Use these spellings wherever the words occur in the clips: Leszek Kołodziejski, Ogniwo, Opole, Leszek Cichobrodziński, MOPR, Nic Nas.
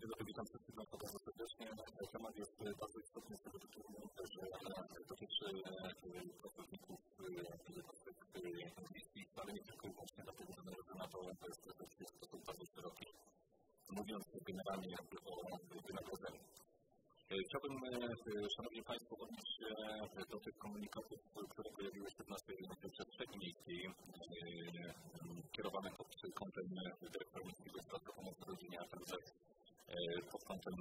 Dzień dobry, witam wszystkich bardzo serdecznie. Temat jest bardzo istotny z tego tytułu, że dotyczy pracowników miejskich, ale nie tylko i wyłącznie dlatego, że należy na to, to jest w sposób bardzo szeroki, mówiąc generalnie o wynagrodzeniu. Chciałbym, Szanowni Państwo, odnieść się do tych komunikatów, które pojawiły się w naszej przestrzeni miejskiej, kierowane pod kątem dyrektora miejskiego ośrodka pomocy rodzinie, a także pod kątem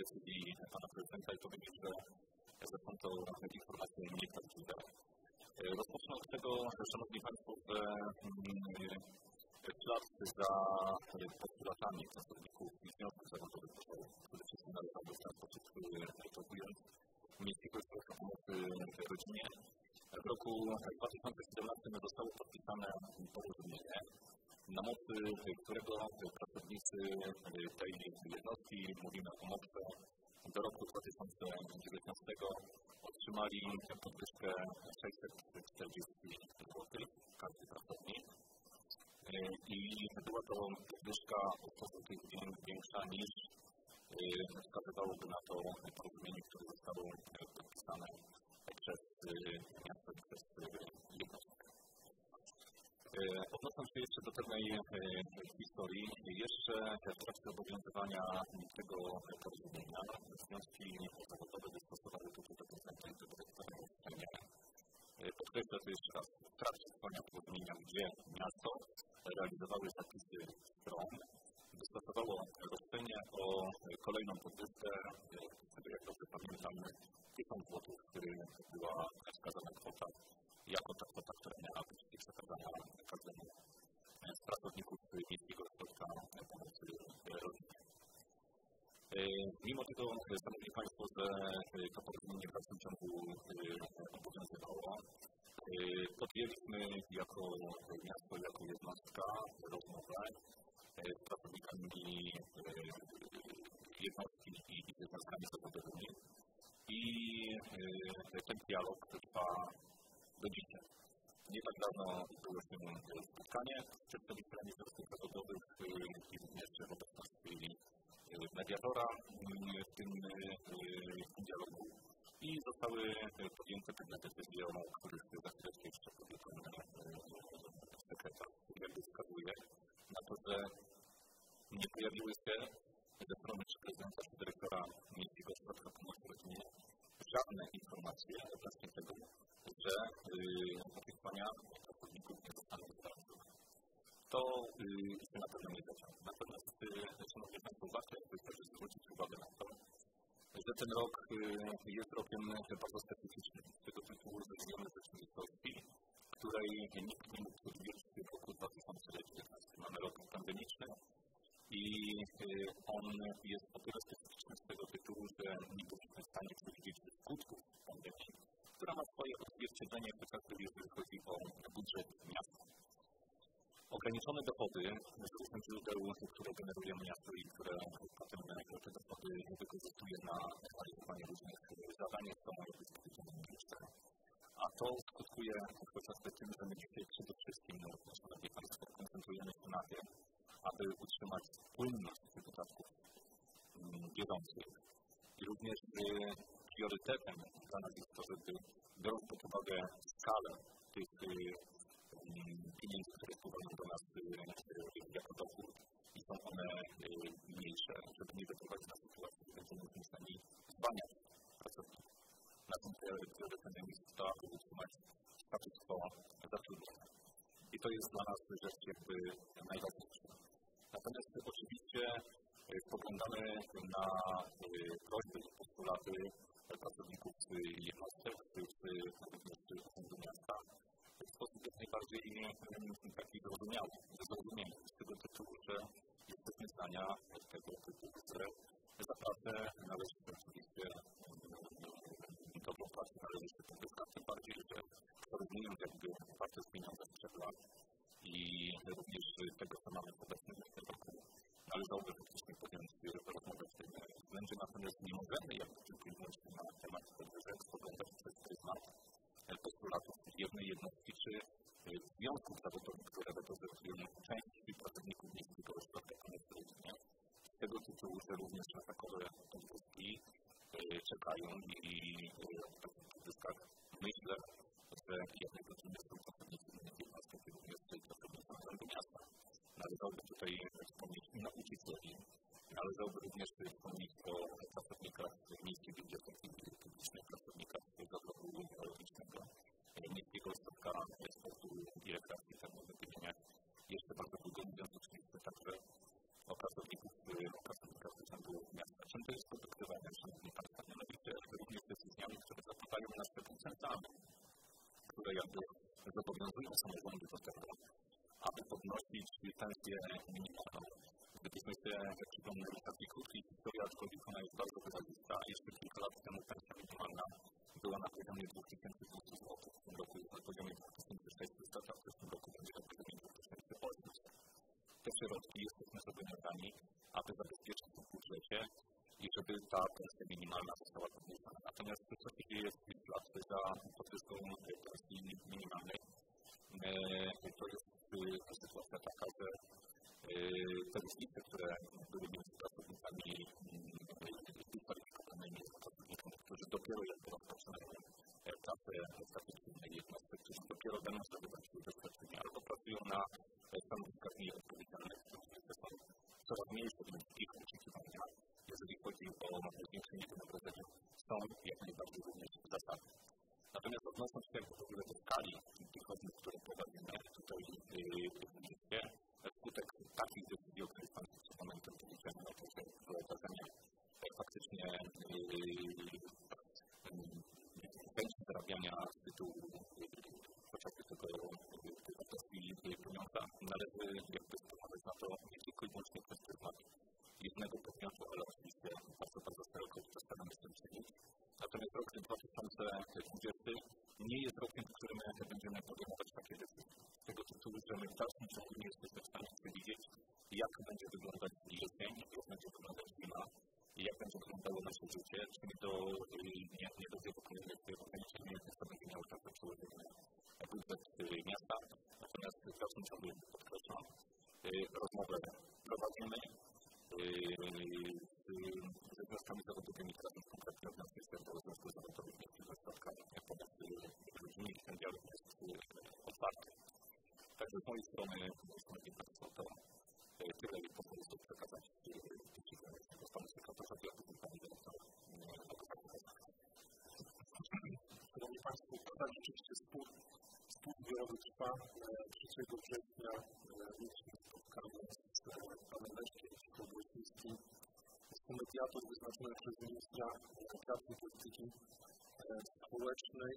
decyzji pana prezydenta, i powiedzieć, że zresztą to informacje nie prawdziwe. Rozpocznę od tego, Szanowni Państwo, że ślad za postulatami pracowników i związków zawodowych, przede wszystkim należałoby w ten sposób ująć Miejskiego Ośrodka Pomocy Rodzinie. W roku 2017 zostało podpisane porozumienie, na mocy którego pracownicy tej jednostki, mówimy o MOPR-ze, do roku 2019 otrzymali podwyżkę 640 zł każdy pracownik. I była to podwyżka o 100% większa niż wskazywałoby na to porozumienie, które zostało podpisane przez miasto i przez jednostkę. Odnosząc się jeszcze do pewnej historii, jeszcze w trakcie obowiązywania tego porozumienia związki zawodowe dostosowały do tego procentu i do tego uczenia. Podkreśla to jeszcze raz, w trakcie trwania porozumienia, gdzie miasto realizowały zapisy stron, dostosowało roszczenie o kolejną podwyżkę, jak dobrze pamiętam, 1000 zł, który była wskazana kwota jako ta kwota, która miała być przekazana każdemu z pracowników Miejskiego Ośrodka Pomocy Rodzinie. Mimo tego, Szanowni Państwo, że to porozumienie w dalszym ciągu obowiązywało, podjęliśmy jako miasto, jako jednostka rozmowę z pracownikami jednostki i jednostkami zawodowymi i ten dialog trwa do dzisiaj. Nie tak dawno było się spotkanie z przedstawicielami jednostek zawodowych i również w obecności mediatora w tym dialogu i zostały podjęte pewne decyzje, o których za chwileczkę jeszcze powie pan sekretarz, jakby wskazuje na to, że nie pojawiły się ze strony prezydenta czy dyrektora Miejskiego Ośrodka Pomocy Rodzinie żadne informacje odnośnie tego, że oczekiwania pracowników nie zostaną zrealizowane. To się na pewno nie zaciąga. Natomiast, Szanowni Państwo, warto też zwrócić uwagę na to, że ten rok jest rokiem bardzo specyficznym z tego tytułu, że żyjemy w rzeczywistości, której nikt nie mógł odwiedzić w roku 2019. Mamy rok pandemiczny i on jest o tyle specyficzny z tego tytułu, że nie byliśmy w stanie przewidzieć skutków pandemii, która ma swoje odzwierciedlenie chociażby jeżeli chodzi o budżet miasta. Ograniczone dochody z różnych źródeł, które generuje miasto i które potem te dochody wykorzystuje na realizowanie różnych zadań, są mniejsze. A to skutkuje chociażby tym, że my dzisiaj przede wszystkim, Szanowni Państwo, koncentrujemy się na tym, aby utrzymać płynność wydatków bieżących. I również priorytetem dla nas jest to, żeby biorąc pod uwagę skalę tych pieniędzy, które wpływają do nas jako dochód i są one mniejsze, żeby nie doprowadzić do sytuacji, że będziemy zmuszeni zwalniać pracowników. Naszym priorytetem jest to, aby utrzymać status quo zatrudnienia. I to jest dla nas rzecz jakby najważniejsza. Natomiast oczywiście spoglądamy na prośby i postulaty pracowników jednostek czy urzędu miasta w sposób jak najbardziej taki zrozumiały, zrozumiemy z tego tytułu, że jesteśmy zdania tego typu, że zapłatę należy oczywiście dobrą pracę, należy się podwyżkać, tym bardziej, że porównując jakby wartość pieniądza sprzed i również tego, co mamy w obecnym roku, należałoby faktycznie podjąć rozmowę w tym względzie, natomiast nie możemy jakby tylko i na temat tego, że spoglądać przez pryzmat postulatów jednej jednostki czy związków zawodowych, które reprezentują część pracowników Miejskiego Ośrodka Pomocy Rodzinie. Z tego tytułu uczę również na takowe konkursy, czekają i w dyskach myślę, że jak najpierw są pracownicy z innych jednostek, również pracownicy Urzędu Miasta. Należałoby tutaj wspomnieć i nauczycieli, należałoby również wspomnieć o pracownikach miejskiej biblioteki publicznej, pracownikach zagrobu biologicznego, miejskiego ośrodka sportu i rekreacji temu wymieniać. Jeszcze bardzo długo mówiąc oczywiście także o pracowników Urzędu Miasta. Czym to jest produktywane, szanowni państwo? Mianowicie również te zmiany, które zapadają nas producentami, które jakby zobowiązują samorządy do tego, aby podnosić pensję minimalną. Gdybyśmy się przypomnieli takiej krótkiej historii, aczkolwiek ona jest bardzo wyrazista, jeszcze kilka lat temu pensja minimalna była na poziomie 2200 zł, w tym roku jest na poziomie 2600, a w tym roku będzie na poziomie 2800. Te środki jesteśmy zobowiązani, aby zabezpieczyć w budżecie i żeby ta pensja minimalna została podniesiona. Natomiast to, co dzieje jest kilka lat za podwyżką pensji minimalnej, to jest sytuacja taka, że te różnice, które były między pracownikami kwalifikowanymi pracownikami, którzy dopiero jakby rozpoczynają pracę w takiej silnej jednostce, którzy dopiero będą zdobywać doświadczenie albo pracują na stanowiskach nieodpowiedzialnych, które są coraz mniejsze niż ich oczekiwania, jeżeli chodzi o zwiększenie wynagrodzenia, są jak najbardziej również zasadne. Natomiast odnosząc się w ogóle do skali tych osób, które prowadzimy tutaj w tym mieście, skutek takich decyzji, o których Państwo przed momentem powiedziałem, o tym, że wyobrażenie faktycznie chęci zarabiania z tytułu chociażby tego wartości pieniądza należy jakby spojrzeć na to nie tylko i wyłącznie przez pryzmat jednego podmiotu, ale oczywiście bardzo, bardzo szeroko staramy się czynić. Natomiast rok 2020 nie jest rokiem, w którym będziemy podejmować takie decyzje. Z tego tytułu, że my w dalszym ciągu nie jesteśmy w stanie przewidzieć, jak będzie wyglądać jesień, jak będzie wyglądać zima, jak będzie wyglądało nasze życie, czy nie dowierzamy się w ograniczeniu, jak to będzie miało czas przełożenie na budżet miasta. Natomiast w dalszym ciągu, podkreślam, rozmowę prowadzimy. Z jednostkami zawodowymi teraz już konkretnie odnośnie się do związku zawodowych miejskich ośrodkach pomocy ludźmi, ten dialog jest otwarty. Także z mojej strony, szanowni państwo, to tyle po prostu przekazać panu sekretarzowi, a później pani dyrektor. Szanowni państwo, tak rzeczywiście spór zbiorowy trwa. 3 września mieliśmy spotkanie z panem Leszkiem Kołodziejskim. Jest to mediator wyznaczony przez ministra pracy i polityki społecznej.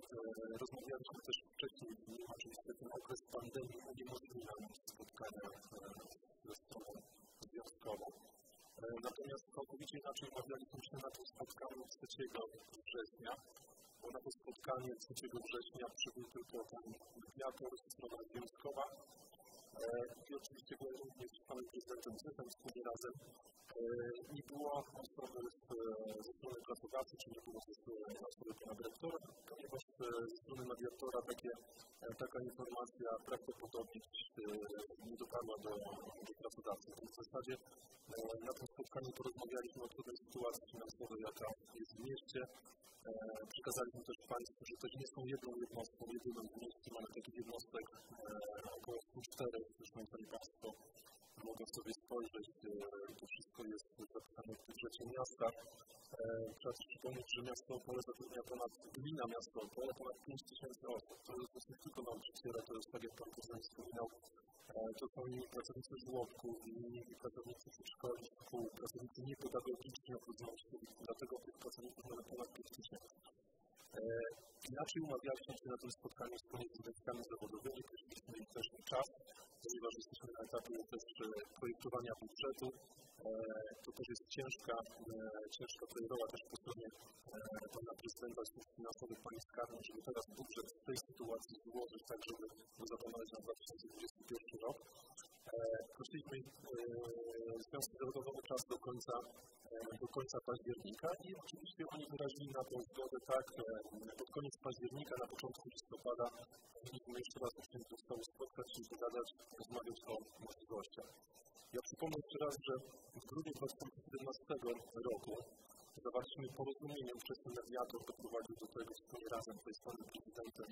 Rozmawialiśmy też wcześniej, oczywiście ten okres pandemii uniemożliwił nam spotkania ze stroną związkową. Natomiast całkowicie inaczej rozmawialiśmy się na tym spotkaniu 3 września. Bo na to spotkanie 3 września przybył tylko ten mediator, strona związkowa. I oczywiście byłem również z panem prezydentem Zytem wspólnie razem. Nie było osoby ze strony pracodawcy, czyli nie było osoby pana dyrektora, ponieważ ze strony mediatora taka informacja prawdopodobnie nie dotarła do pracodawcy. Więc w zasadzie na tym spotkaniu porozmawialiśmy o trudnej sytuacji finansowej, jaka jest w mieście. Przekazaliśmy też państwu, że to nie są jedną jednostką, jedyną w mieście, mamy takich jednostek około 104, zresztą sami państwo mogą sobie spojrzeć, to wszystko jest zapisane w budżecie miasta. Trzeba też przypomnieć, że miasto Opole zatrudnia gmina miasto Opole ponad 5000 osób. To jest dosyć tylko nauczyciele, to jest tak jak pan prezydent wspominał, to są i pracownicy żłobków, i pracownicy przedszkoli, szkół, pracownicy niepedagogiczni oprócz nauczycieli, dlatego tych pracowników mamy ponad 5000. Inaczej umawialiśmy się na tym spotkaniu z uniwersytetami zawodowymi, mieliśmy im też czas, ponieważ jesteśmy na etapie też projektowania budżetu. To też jest ciężka rola też po stronie pana prezydenta Służb Finansowych, pani skarbnik, żeby teraz budżet w tej sytuacji złożyć tak, żeby go zaplanować na 2021 rok. Prosiliśmy związki zawodowe czas do końca października i oczywiście oni wyrazili na tą zgodę tak, pod koniec października, na początku listopada powinniśmy jeszcze raz się spotkać i dogadać, rozmawiać o możliwościach. Ja przypomnę jeszcze raz, że w grudniu 2017 roku zawarliśmy porozumienie przez mediator, doprowadził do tego wspólnie razem z tej strony prezydentem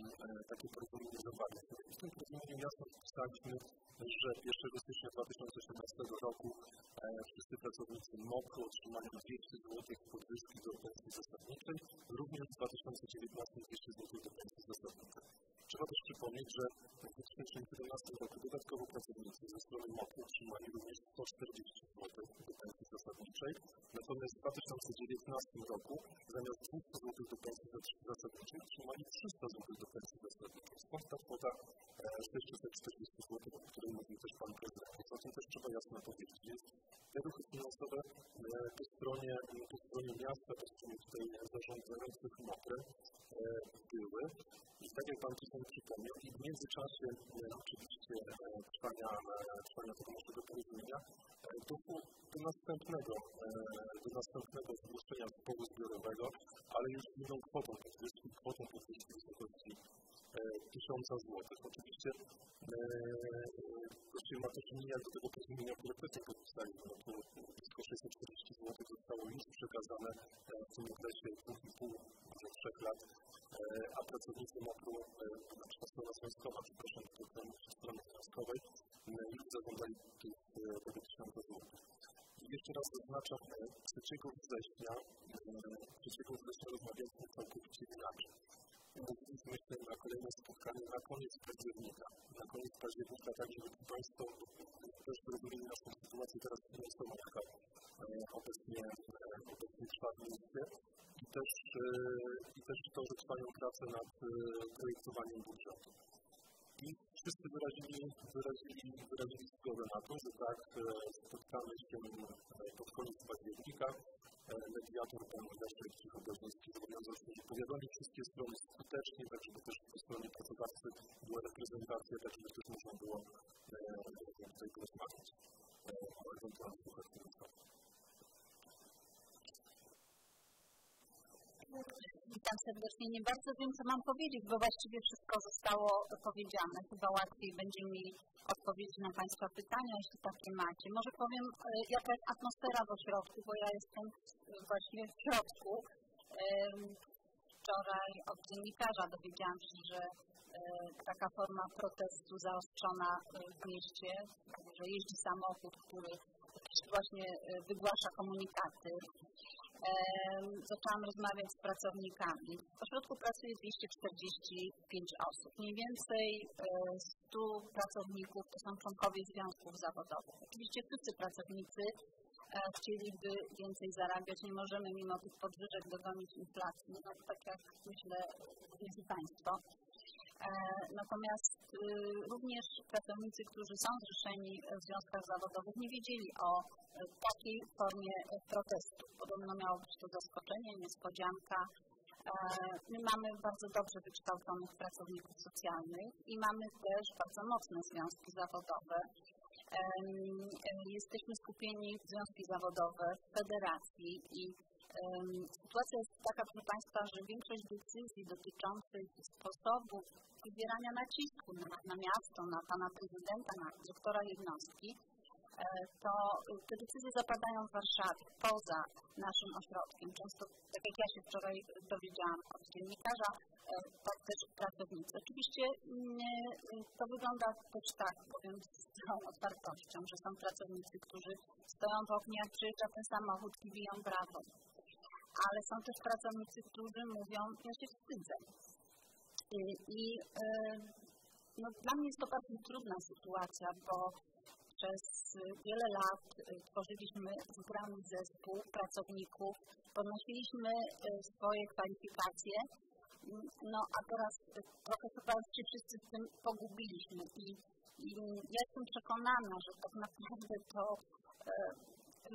takie porozumienie zawarli. W tym porozumieniu jasno wpisaliśmy, że 1 stycznia 2017 roku wszyscy pracownicy MOPR-u otrzymają 200 zł podwyżki do pensji zasadniczej, również w 2019 200 zł do pensji zasadniczej. Trzeba też przypomnieć, że w 2017 roku dodatkowo pracownicy ze strony MOPR-u otrzymali również 140 zł do pensji zasadniczej, natomiast w 2019 roku zamiast 200 zł do pensji zasadniczej otrzymali 300 zł do pensji zasadniczej. Stąd ta kwota 640 zł, o której mówił też pan prezydent. O tym też trzeba jasno powiedzieć. Te ruchy finansowe po stronie miasta, po stronie tutaj zarządzających MOPR-y były. I tak jak pan prezydent przypomniał, i w międzyczasie oczywiście trwania tego naszego porozumienia do następnego zgłoszenia sporu zbiorowego, ale już inną kwotą podwyżki, w wysokości 1000 zł. Oczywiście właściwie ma to czynienia do tego porozumienia, które wcześniej podpisaliśmy, blisko 640 zł zostało już przekazane w tym okresie 2,5-3 lat, a pracownicy MOPR-u, strona związkowa, przepraszam, strony związkowej, już zażądali tego 1000 zł. Jeszcze raz zaznaczam, 3 września rozmawialiśmy całkowicie inaczej. Mówiliśmy się na kolejne spotkanie na koniec października, tak żeby Państwo też zrozumieli naszą sytuację teraz finansową, jaka obecnie trwa w mieście, i też to, że trwają prace nad projektowaniem budżetu. I wszyscy wyrazili zgodę na to, że tak, spotkamy się pod koniec października. Mediator pan Leszek Cichobrodziński zobowiązał się, że powiadomi wszystkie strony skutecznie, tak żeby też po stronie pracodawcy była reprezentacja, tak żeby też można było tutaj porozmawiać o ewentualnych ruchach finansowych. Witam serdecznie. Nie bardzo wiem, co mam powiedzieć, bo właściwie wszystko zostało powiedziane. Chyba łatwiej będzie mi odpowiedzieć na Państwa pytania, jeśli takie macie. Może powiem, jaka jest atmosfera w ośrodku, bo ja jestem właściwie w środku. Wczoraj od dziennikarza dowiedziałam się, że taka forma protestu zaostrzona w mieście, że jeździ samochód, który właśnie wygłasza komunikaty. Zaczęłam rozmawiać z pracownikami. W ośrodku pracuje 245 osób. Mniej więcej 100 pracowników to są członkowie związków zawodowych. Oczywiście wszyscy pracownicy chcieliby więcej zarabiać. Nie możemy mimo tych podwyżek dogonić inflacji, no, tak jak myślę, wiecie Państwo. Natomiast również pracownicy, którzy są zrzeszeni w związkach zawodowych, nie wiedzieli o takiej formie protestu. Podobno miało być to zaskoczenie, niespodzianka. My mamy bardzo dobrze wykształconych pracowników socjalnych i mamy też bardzo mocne związki zawodowe. Jesteśmy skupieni w związki zawodowe, w federacji i sytuacja jest taka, proszę Państwa, że większość decyzji dotyczących sposobu wywierania nacisku na miasto, na Pana Prezydenta, na Doktora Jednostki, to te decyzje zapadają w Warszawie, poza naszym ośrodkiem. Często, tak jak ja się wczoraj dowiedziałam od dziennikarza, tak też pracownicy. Oczywiście to wygląda też tak, powiem z całą otwartością, że są pracownicy, którzy stoją w oknie, jak przyjeżdża ten samochód i biją brawo. Ale są też pracownicy, którzy mówią, ja się wstydzę. No, dla mnie jest to bardzo trudna sytuacja, bo przez wiele lat tworzyliśmy zgrany zespół pracowników, podnosiliśmy swoje kwalifikacje, no a teraz trochę chyba się wszyscy z tym pogubiliśmy. I ja jestem przekonana, że tak naprawdę to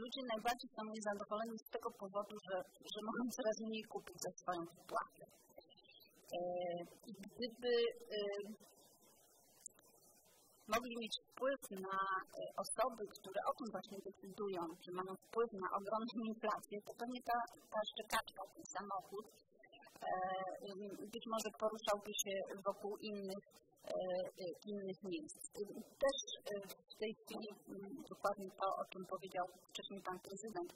ludzie najbardziej są niezadowoleni z tego powodu, że mogą coraz mniej kupić za swoją wypłatę. Gdyby mogli mieć wpływ na osoby, które o tym właśnie decydują, czy mają wpływ na ogromną inflację, to pewnie ta szczekaczka, ten samochód, być może poruszałby się wokół innych innych miejsc. Też w tej chwili dokładnie to, o czym powiedział wcześniej pan prezydent,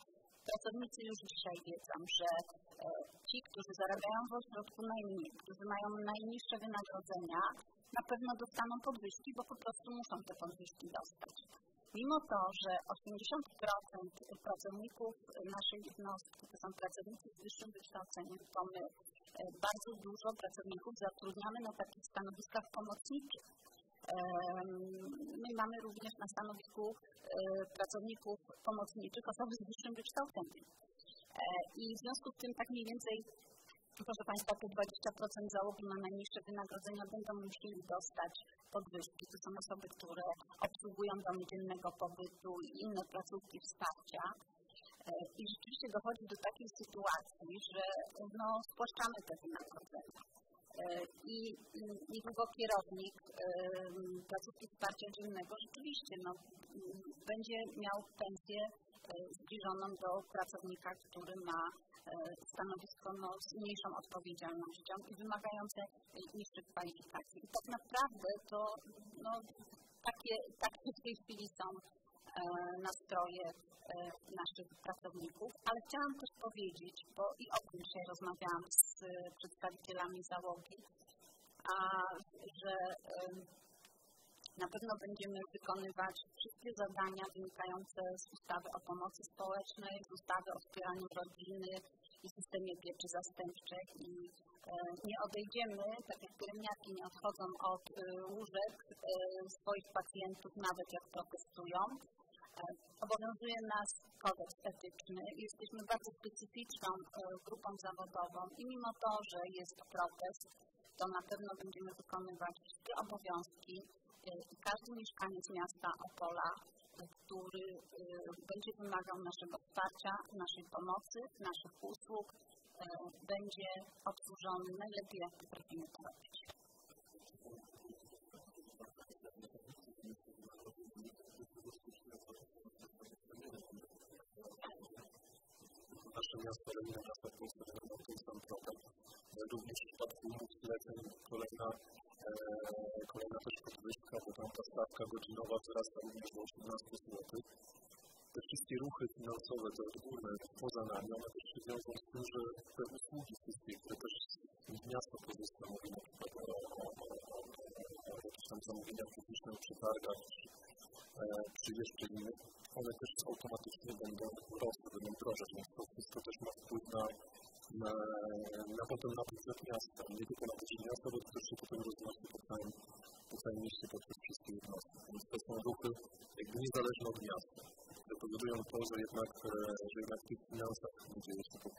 pracownicy już dzisiaj wiedzą, że ci, którzy zarabiają w ośrodku najmniej, którzy mają najniższe wynagrodzenia, na pewno dostaną podwyżki, bo po prostu muszą te podwyżki dostać. Mimo to, że 80% pracowników naszej jednostki to są pracownicy z wyższym wykształceniem, to my bardzo dużo pracowników zatrudniamy na takich stanowiskach pomocniczych. My mamy również na stanowisku pracowników pomocniczych osoby z wyższym wykształceniem. I w związku z tym tak mniej więcej, proszę Państwa, po 20% załogi na najniższe wynagrodzenia będą musieli dostać podwyżki. To są osoby, które obsługują domy dziennego pobytu i inne placówki wsparcia. I rzeczywiście dochodzi do takiej sytuacji, że no, spłaszczamy te wynagrodzenia. I długo kierownik placówki wsparcia dziennego rzeczywiście no, będzie miał pensję zbliżoną do pracownika, który ma stanowisko no, z mniejszą odpowiedzialnością i wymagające niższych kwalifikacji. I tak naprawdę to no, takie w tej chwili są nastroje naszych pracowników, ale chciałam też powiedzieć, bo i o tym dzisiaj rozmawiałam z przedstawicielami załogi, że na pewno będziemy wykonywać wszystkie zadania wynikające z ustawy o pomocy społecznej, z ustawy o wspieraniu rodziny i systemie pieczy zastępczej i nie odejdziemy, tak jak pielęgniarki nie odchodzą od łóżek swoich pacjentów, nawet jak protestują. Obowiązuje nas kodeks etyczny. Jesteśmy bardzo specyficzną grupą zawodową i mimo to, że jest protest, to na pewno będziemy wykonywać wszystkie obowiązki. Każdy mieszkaniec miasta Opola, który będzie wymagał naszego wsparcia, naszej pomocy, naszych usług, będzie obsłużony najlepiej, jak potrafimy to robić. Nasze miasto Lenina na ostatnim spotkaniu ma ten sam problem. Również w przypadku multileceń kolejna też podwyżka, bo tam ta stawka godzinowa wzrasta również do 18 zł. Te wszystkie ruchy finansowe, te odgórne, poza nami, one też się wiążą z tym, że te usługi wszystkie, które też miasto korzysta, mówimy o jakichś tam zamówieniach publicznych, przetargach, czy jeszcze innych, one też automatycznie będą rosły, będą drożeć, więc to wszystko też ma wpływ na potem na budżet miasta, nie tylko na budżet miasta, bo to też się potem roznosi po całym mieście, poprzez wszystkie jednostki. Więc to są ruchy jakby niezależne od miasta, które powodują to, że jednak w tych finansach będzie jeszcze po